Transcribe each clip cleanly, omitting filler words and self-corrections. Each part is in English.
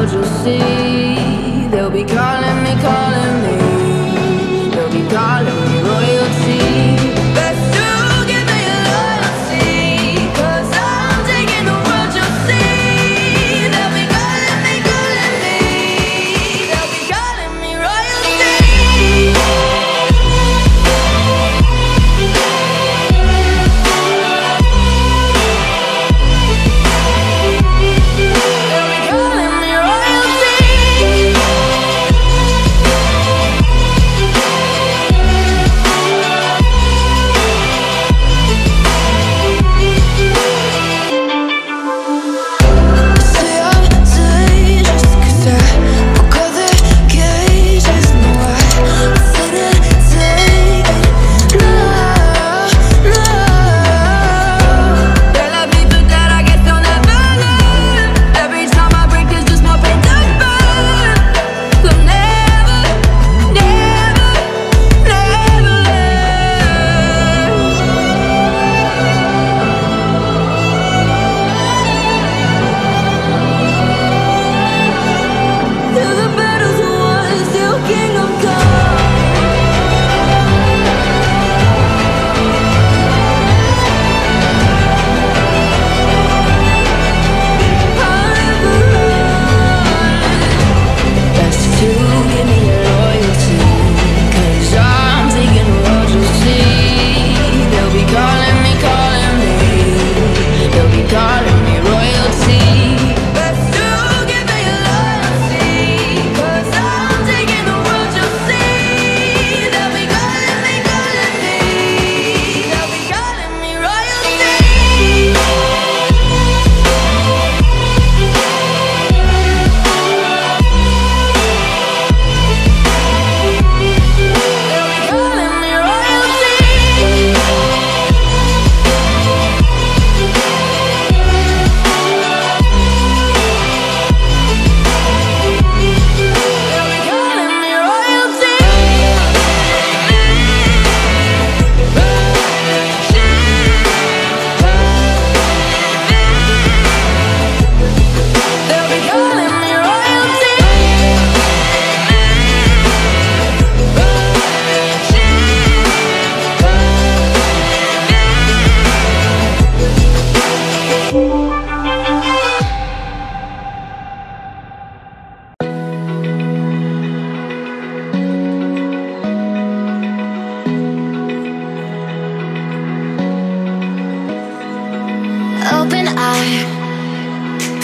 world you'll see. They'll be calling me, calling me. They'll be calling me royalty.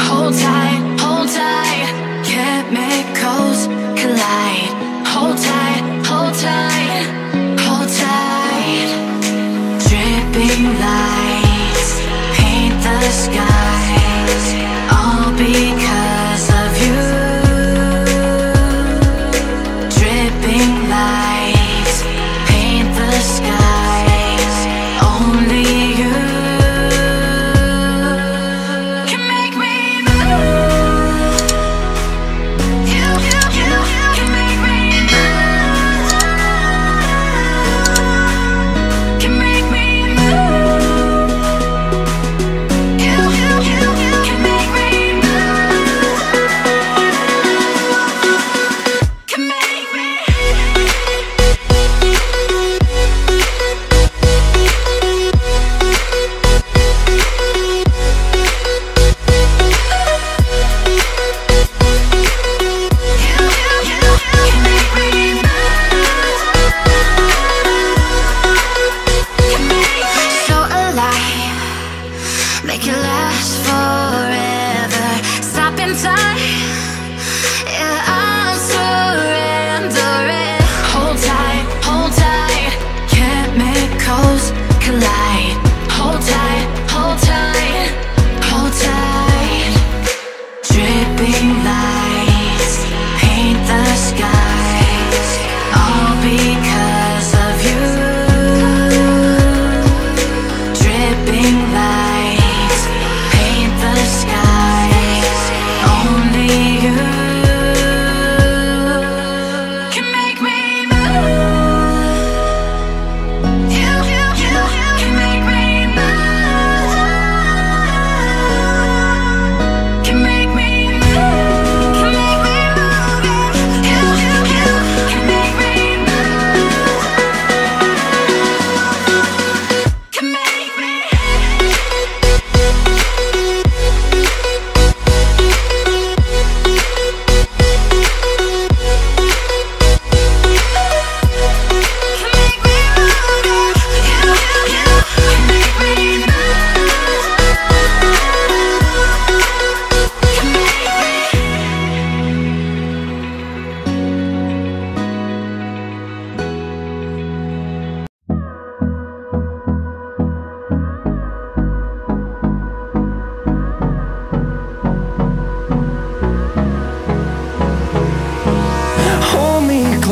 Hold tight, chemicals collide. Hold tight, hold tight, hold tight. Dripping lights paint the skies, all because of you. Only you can make me move.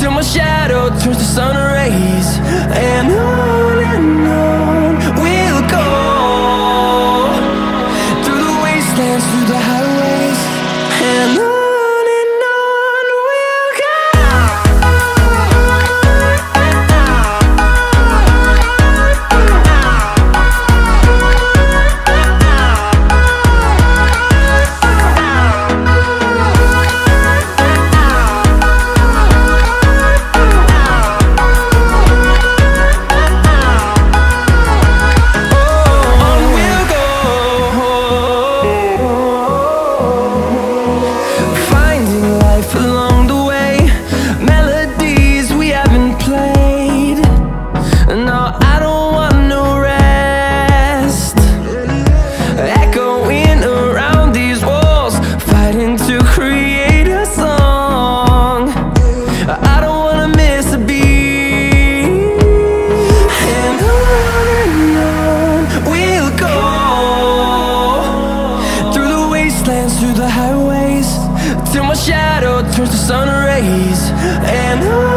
till my shadow turns to sun rays. And on we'll go, through the wastelands, through the highways, and on. Through the highways, till my shadow turns to sun rays. And